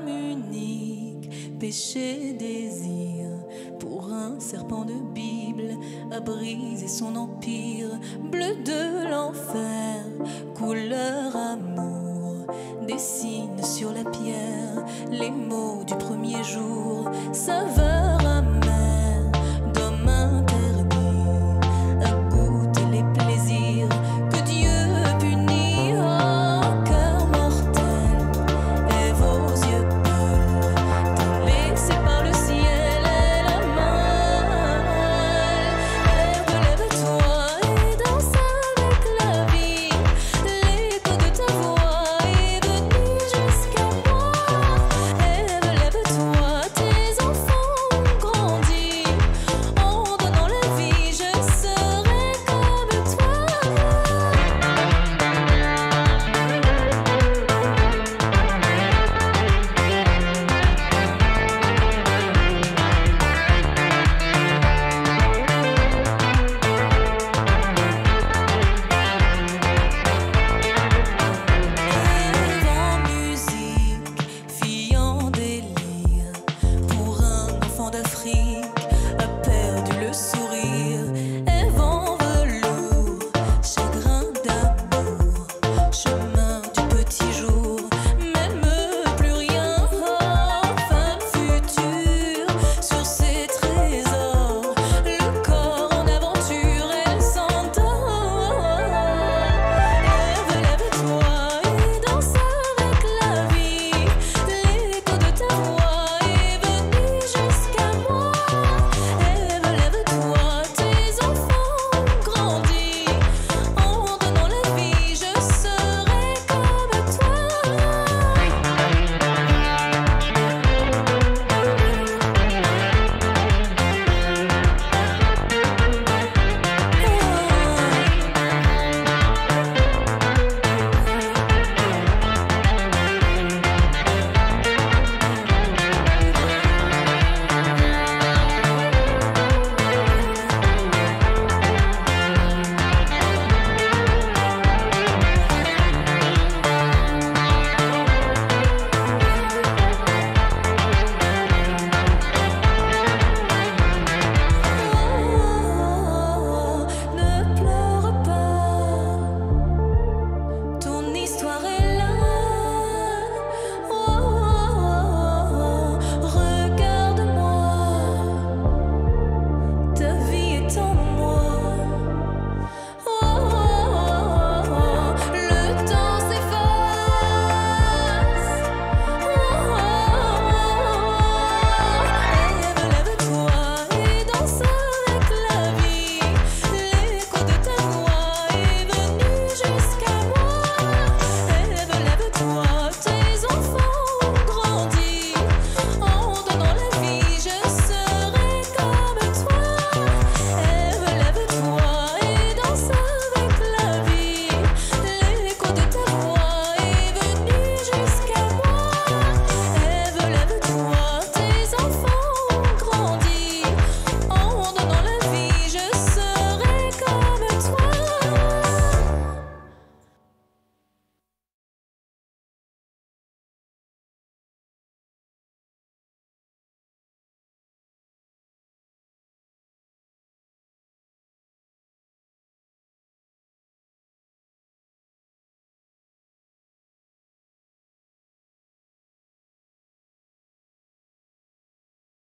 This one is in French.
flamme unique, péché, désir, pour un serpent de Bible a brisé son empire. Bleu de l'enfer, couleur amour, dessine sur la pierre les mots du premier jour.